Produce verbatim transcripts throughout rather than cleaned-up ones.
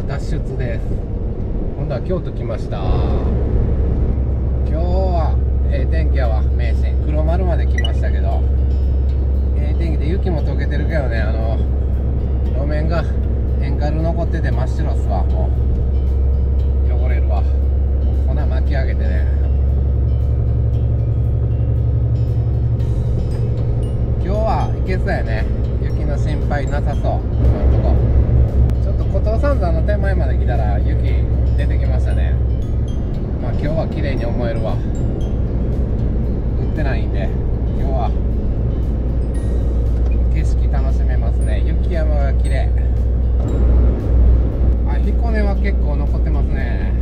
は脱出です。今度は京都来ました。今日はええ天気やわ。名神黒丸まで来ましたけど、ええ天気で雪も溶けてるけどね、あの路面が塩カル残ってて真っ白っすわ。もう汚れるわ。粉巻き上げてね。今日はいけそうやね。雪の心配なさそう。今のとこちょっと古登山山の手前まで来たら雪出てきましたね。まあ今日は綺麗に思えるわ。降ってないんで今日は景色楽しめますね。雪山が綺麗。あ、彦根は結構残ってますね。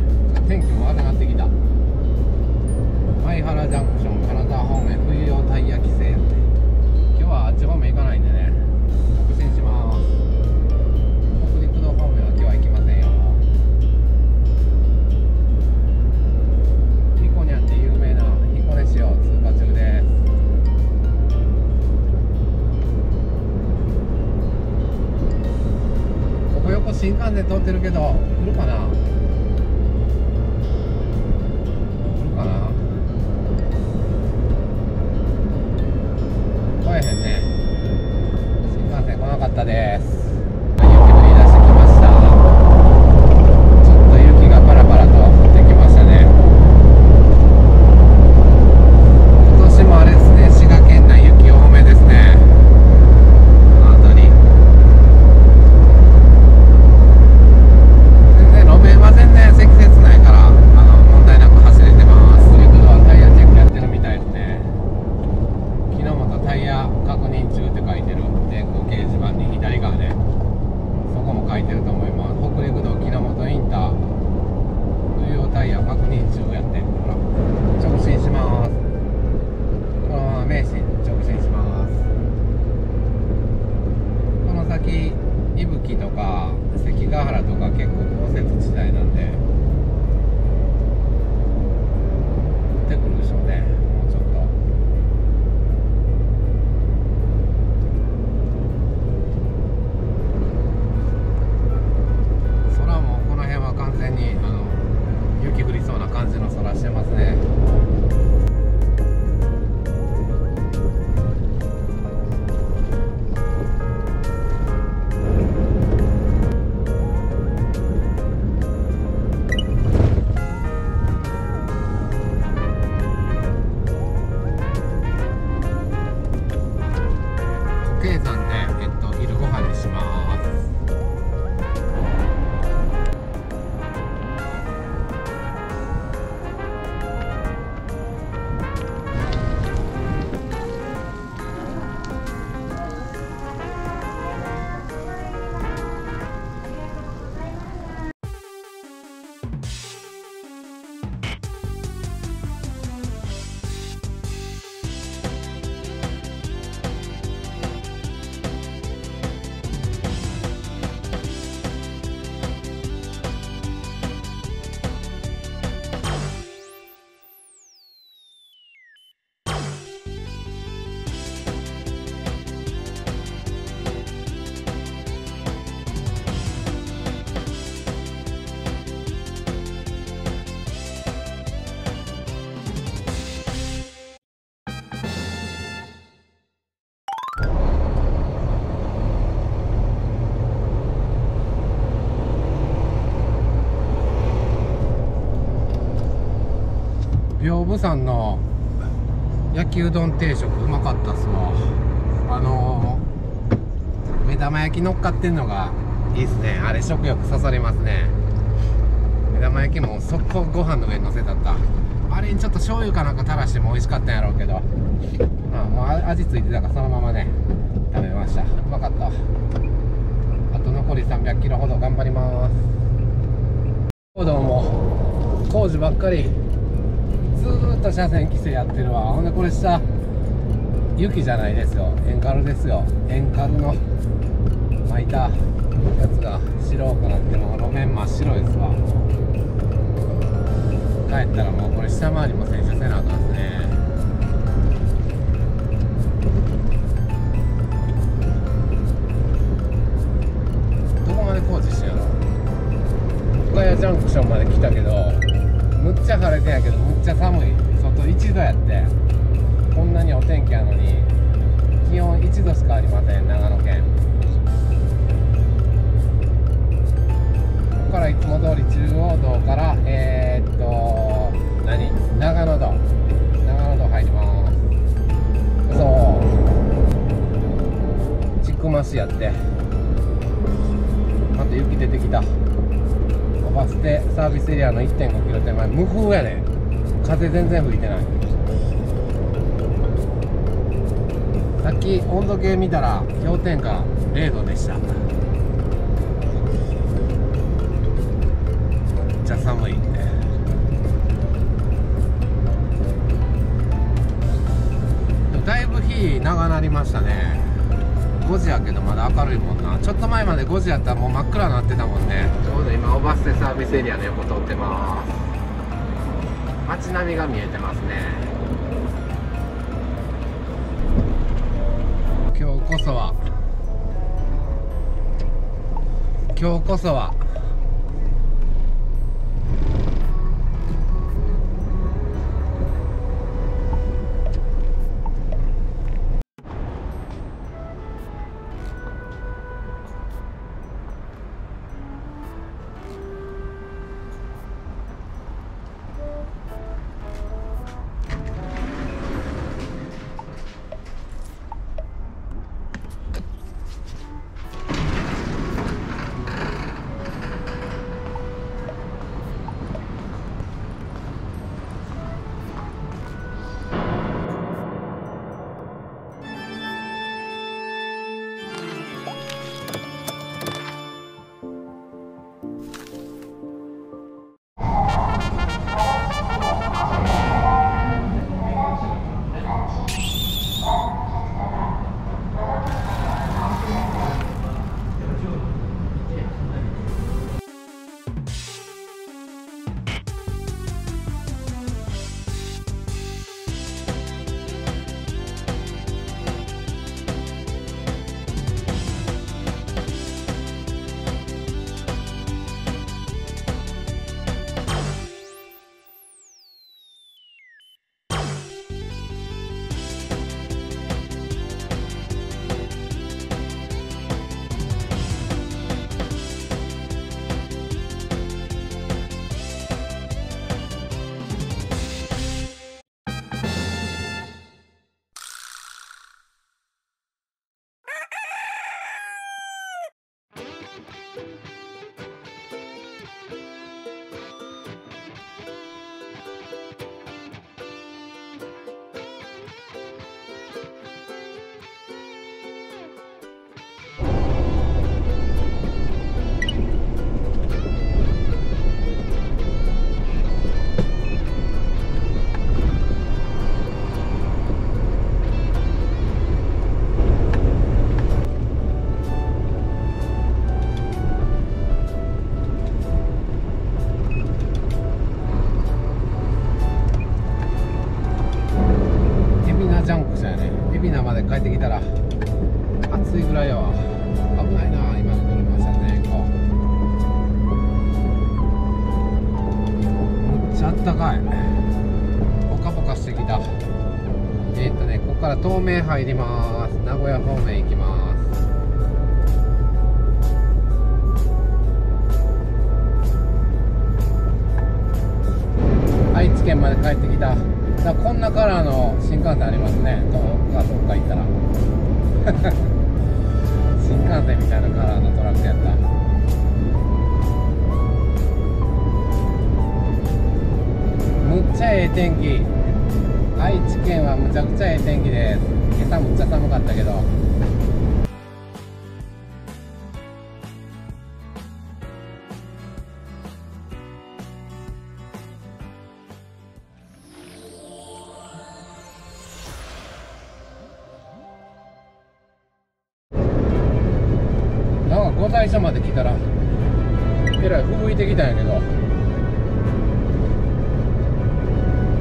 天気も悪くなってきた。前原ジャンクション金沢方面冬用タイヤ規制。今日はあっち方面行かないんでね、北進します。北陸道方面は今日は行きませんよ。ひこにゃんって有名な彦根市を通過中です。横新幹線通ってるけど来るかな、来るかな、来えへんね。新幹線来なかったです。雪降り出してきました。ちょっと雪がパラパラと降ってきましたね。今年もあれですね、滋賀県内雪多めですね。屏風山の焼きうどん定食うまかったっすわ。あのー、目玉焼き乗っかってんのがいいっすね。あれ食欲刺さりますね。目玉焼きも速攻ご飯の上に乗せたった。あれにちょっと醤油かなんか垂らしても美味しかったんやろうけど、まあもう味ついてたからそのままね食べました。うまかった。あと残りさんびゃくキロほど頑張ります。どうも工事ばっかり、ずーっと車線規制やってるわ。ほんでこれ下雪じゃないですよ、塩カルですよ。塩カルの巻いたやつが白くなっても路面真っ白ですわ。帰ったらもうこれ下回りも洗車せなあかんですね。どこまで工事してるの。ちゃ晴れてんやけどむっちゃ寒い。外いちどやって、こんなにお天気やのに気温いちどしかありません、長野県。ここからいつも通り中央道からえー、っと何長野道長野道入ります。そう千曲市やって、また雪出てきた。バス停サービスエリアの いってんごキロ手前、無風やねん。風全然吹いてない。さっき温度計見たら氷点下れいどでした。めっちゃ寒いんで、だいぶ日長なりましたね。ごじやけどまだ明るいもんな。ちょっと前までごじやったらもう真っ暗になってたもんね。ちょうど今オバステサービスエリアの横通ってます。街並みが見えてますね。今日こそは今日こそは帰ってきたら暑いぐらいやわ。危ないな今の車車線。こうめっちゃあったかい、ポカポカしてきた。えー、っとねここから東名入ります。名古屋方面行きます。愛知県まで帰ってきた。だこんなカラーの新幹線ありますね。どっかどっか行ったら新幹線みたいなカラーのトラックやった。むっちゃええ天気。愛知県はむちゃくちゃええ天気です。今朝むっちゃ寒かったけどご最初まで来たらえらい吹雪いてきたんやけど、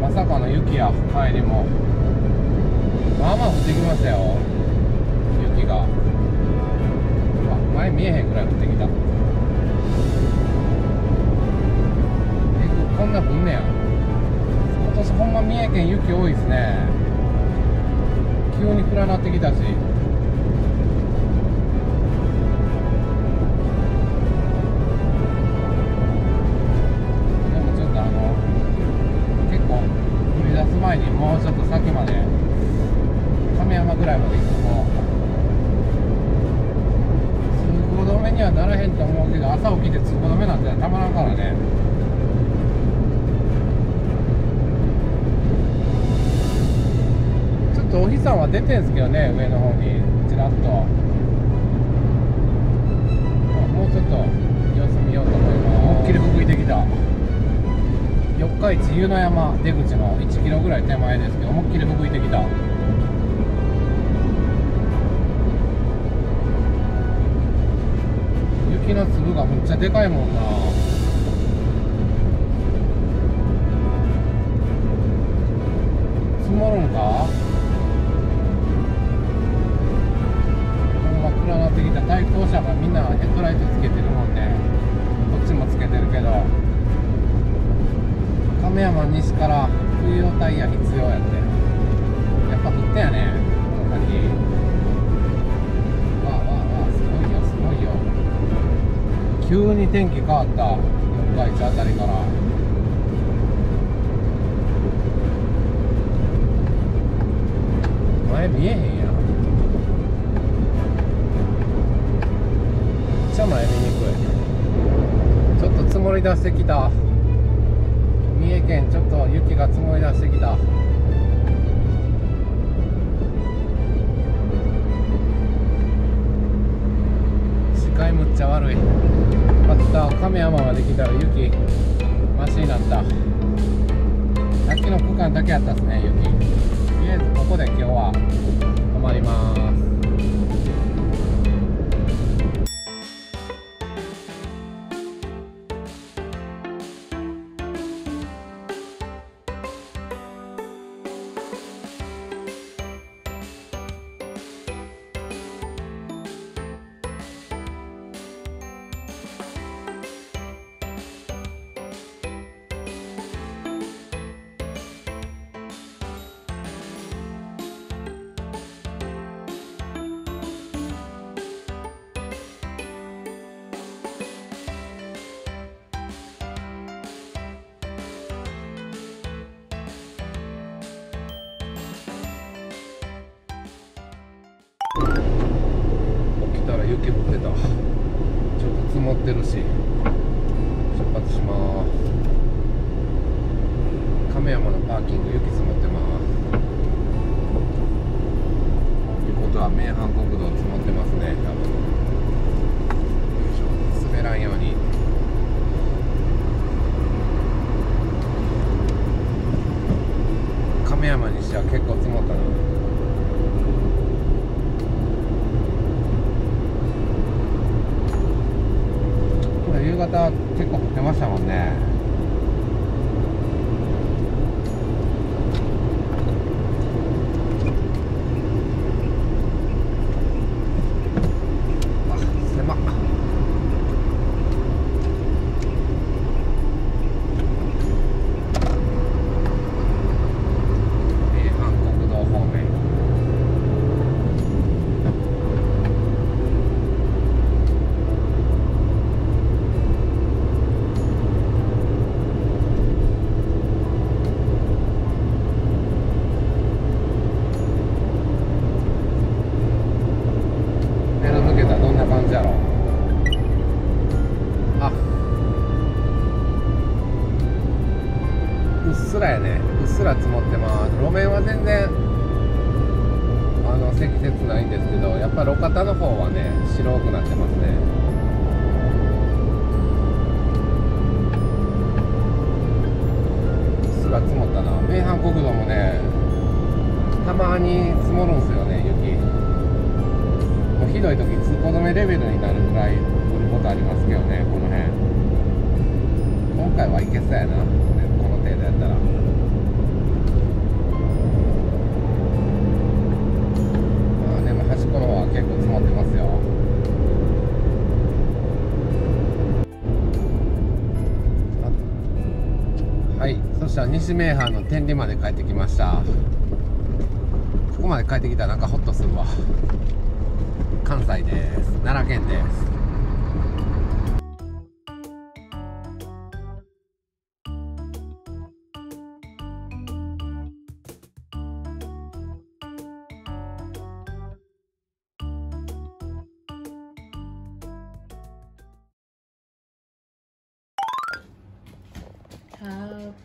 まさかの雪や。帰りもまあまあ降ってきましたよ雪が。前見えへんぐらい降ってきた。えこんな降んねや。昔ほんま三重県雪多いですね。急に暗なってきたし、前にもうちょっと先まで亀山ぐらいまで行くともう通行止めにはならへんと思うけど、朝起きて通行止めなんてたまらんからね。ちょっとお日さんは出てんすけどね、上の方にちらっと。もうちょっと様子見ようと思います。思いっきり吹雪いてきた。四日市湯の山出口のいちキロぐらい手前ですけど、思いっきり吹雪いてきた。雪の粒がめっちゃでかいもんな。積もるんか。ほんま暗なってきた。対向車がみんなヘッドライトつけてるもんね。こっちもつけてるけど、亀山西から冬用タイヤ必要やって。やっぱ降ったやね、この先。わあわあわあ、すごいよすごいよ。急に天気変わった、四日市あたりから。前見えへんやん。めっちゃ前見にくい。ちょっと積もり出してきた。三重県ちょっと雪が積もり出してきた。視界むっちゃ悪い。よかった、亀山まで来たら雪マシになった。さっきの区間だけやったっすね、雪。とりあえずここで今日は止まります。雪降ってた。ちょっと積もってるし、出発します。亀山のパーキング雪積もってます。ということは名阪国道積もってますね、多分。滑らんように。亀山にしては結構積もったな。結構降ってましたもんね。あ、狭っ。名阪国道方面。ひどい時通行止めレベルになるぐらい降ることありますけどね、この辺。今回はいけそうやな、この程度やったら。あ、でも端っこの方は結構積もってますよ。はい、そそしたら西名阪の天理まで帰ってきました。ここまで帰ってきたらなんかホッとするわ。関西です。奈良県です。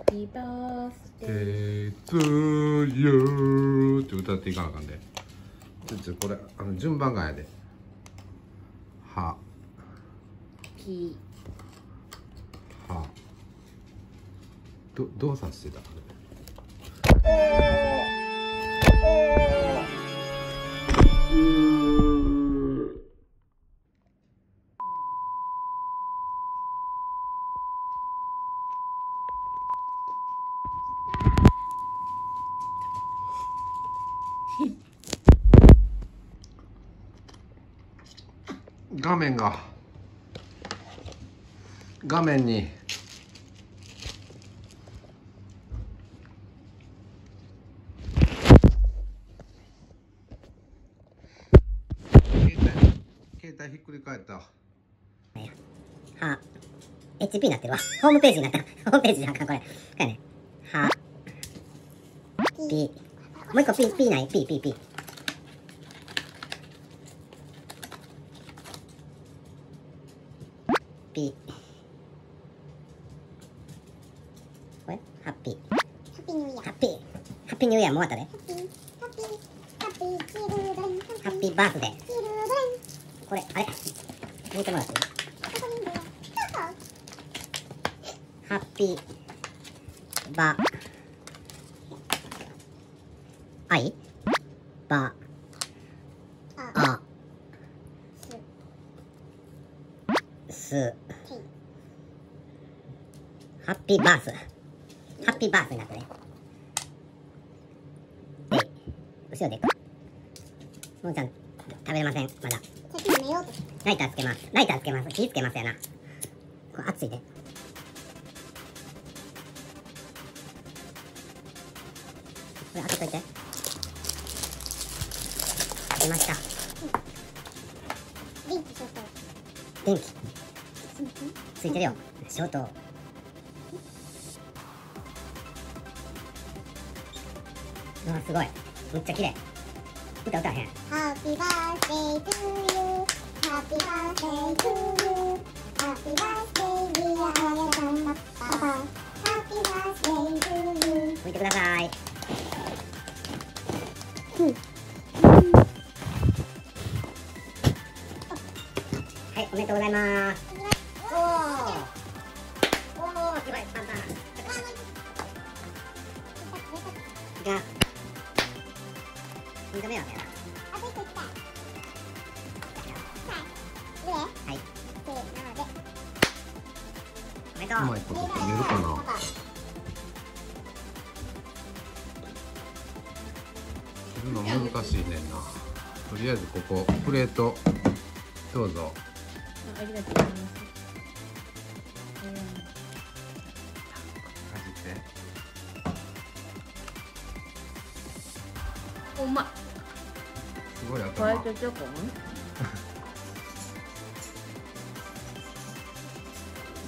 Happy birthday to you って歌っていかなあかんで。ちょっとこれあの順番がやで。は。き。は。ど動作してた。画面が画面に携帯携帯ひっくり返った。は エイチピー になってるわ。ホームページになった。ホームページじゃんかこれ。これねは P もう一個 P P ない P P Pピーこれハッピーハッピーニューイヤーハッピーハッピーニューイヤーもうあったで。ハッピーハッピーハッピーチルドレンハッピーバースデーチルドレン。これあれ見えてもらっていい？ハッピーバーアイバーアスハッピーバースハッピーバースになったね。で後ろでいくもんちゃん食べれませんまだ。ライターつけますライターつけます火つけますやな。これ熱いで。これ開けといて。出ました電気ついてるよショート。うわすごいめっちゃ綺麗。歌歌えへん。ハッピーバースデートゥーユーハッピーバースデートゥーユーハッピーバースデーディアアヤさんパパハッピーバースデートゥーユー。拭いてください。うんうんはいおめでとうございます。おおおおすごいパンパンが認めようかな。あ、そうそうそう。はい。はい。せーので。おめでとう。うまいこと決めるかな。切るの難しいねんな。とりあえずここプレートどうぞ。ありがとうございます。うまい。すごい頭。ホワイトチョコもね。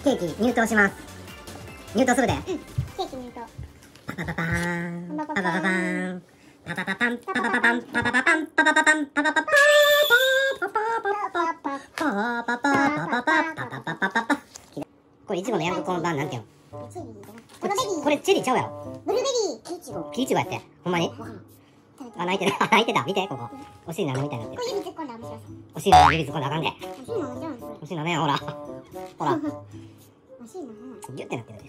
ケーキ入刀します。入刀するで。うん。ケーキ入刀。パパパパーン。パパパパーン。パパパパン。パパパパン。パパパパン。パパパパン。パパパパン。これいちごのヤングコーン版なんていうの？これチェリーちゃうやろ。ブルーベリー。キイチゴ。キイチゴやって。ほんまに？あ、泣いてた、泣いてた、見て、ここ。お尻舐めみたいになってる。お尻の指突っ込んだらあかんで。お尻舐め、ほら。ほら。お尻舐め。ギュってなってるね。